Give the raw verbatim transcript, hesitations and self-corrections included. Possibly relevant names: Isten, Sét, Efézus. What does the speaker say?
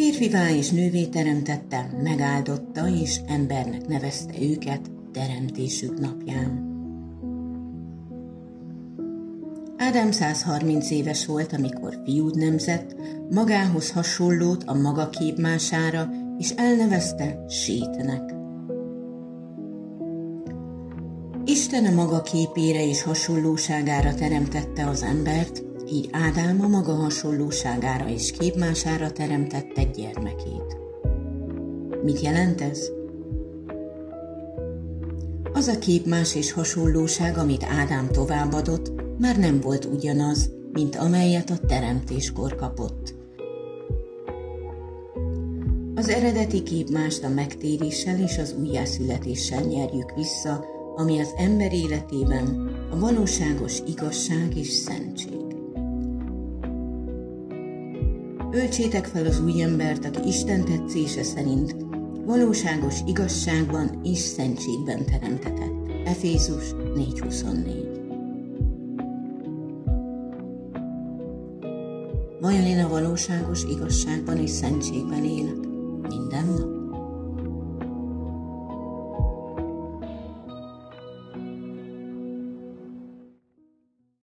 Férfivá és nővé teremtette, megáldotta és embernek nevezte őket teremtésük napján. Ádám százharminc éves volt, amikor fiút nemzett, magához hasonlót a maga képmására, és elnevezte Sétnek. Isten a maga képére és hasonlóságára teremtette az embert, így Ádám a maga hasonlóságára és képmására teremtette gyermekét. Mit jelent ez? Az a képmás és hasonlóság, amit Ádám továbbadott, már nem volt ugyanaz, mint amelyet a teremtéskor kapott. Az eredeti képmást a megtéréssel és az újjászületéssel nyerjük vissza, ami az ember életében a valóságos igazság és szentség. Öltsétek fel az új embert, aki Isten tetszése szerint valóságos igazságban és szentségben teremtetett. Efézus négy huszonnégy. Vajon én a valóságos igazságban és szentségben élek minden nap?